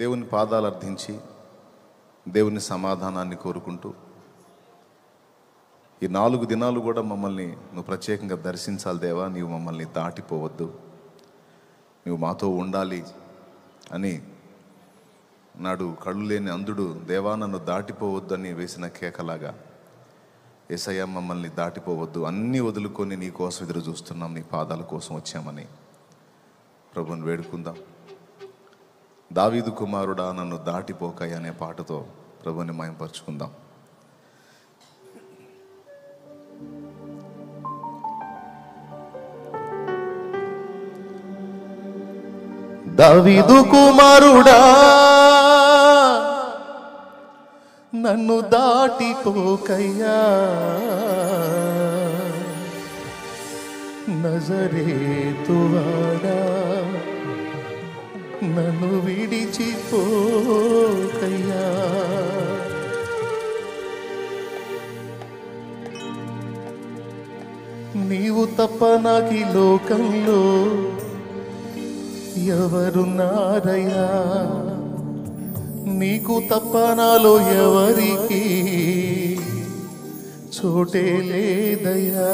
దేవుని పాదాలు అర్ధించి దేవుని సమాధానాన్ని కోరుకుంటూ ఈ 4 దినాలు కూడా మమ్మల్ని నువ్వు ప్రత్యేకంగా దర్శించాలి దేవా, నీవు మమ్మల్ని దాటిపోవద్దు, నువ్వు మాతో ఉండాలి అని నాడు కళ్ళు లేని అంధుడు దేవా నన్ను దాటిపోవద్దు అని వేసిన కేకలాగా యేసయ్య మమ్మల్ని దాటిపోవద్దు, అన్నీ వదులుకొని నీ కోసం ఎదురు చూస్తున్నాం, నీ పాదాల కోసం వచ్చామని ప్రభుని వేడుకుందాం. దావీదు కుమారుడా నన్ను దాటిపోక అనే పాటతో ప్రభుని మయంపరుచుకుందాం. దావీదు కుమారుడా నన్ను దాటిపోకయ్యా, నజరేతువాడా నన్ను విడిచిపోకయ్యా. నీవు తప్ప నాకు లోకంలో ఎవరున్నారయ్యా, నీకు తప్ప నాలో ఎవరికి చోటే లేదయ్యా.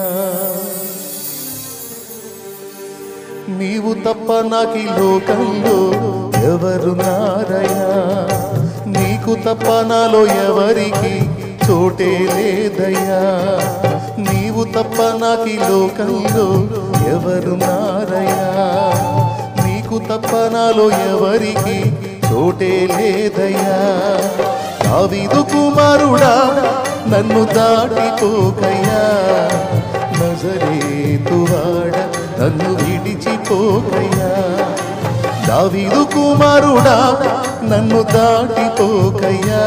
నీవు తప్ప నాకు లోకంలో ఎవరున్నారయ్యా, నీకు తప్ప నాలో ఎవరికి చోటే లేదయ్యా. నీవు తప్ప నాకు లోకంలో ఎవరున్నారయ్యా, నీకు తప్ప నాలో ఎవరికి చోటే లేదయ్యా. దావీదు కుమారుడా నన్ను దాటిపోకయ్యా, నజరేతువాడా నన్ను విడిచిపోకయ్యా. దావీదు కుమారుడా నన్ను దాటిపోకయ్యా,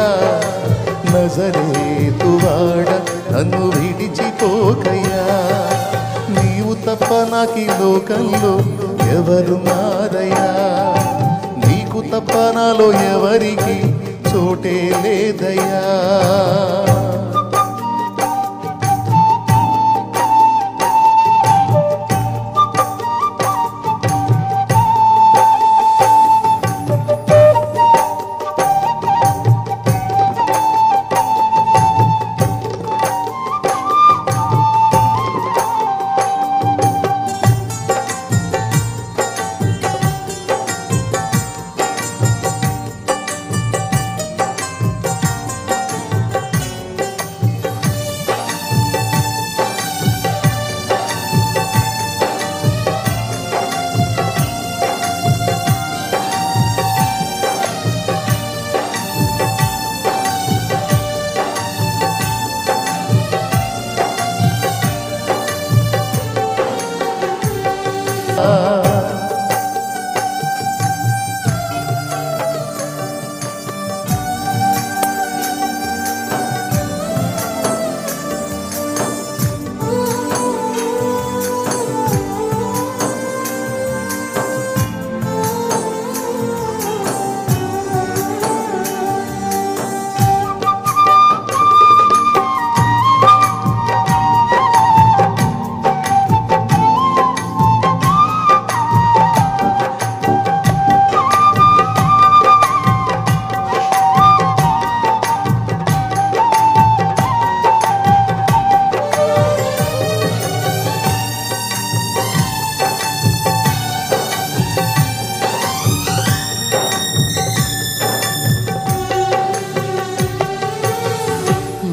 నజరేతువాడా నన్ను విడిచిపోకయ్యా. నీవు తప్ప నాకు లోకంలో ఎవరున్నారయ్యా, తప్ప నాలో ఎవరికి చోటే లేదయ్యా.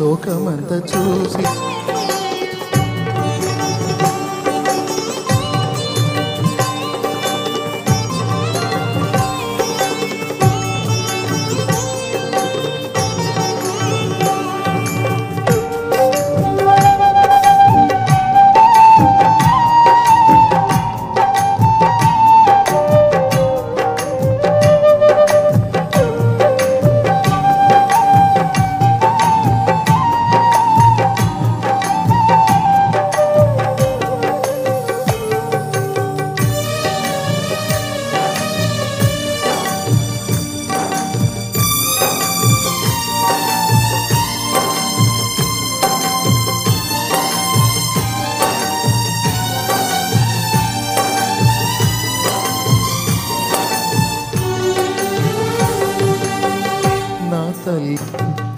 లోకమంతా చూసి स्थली।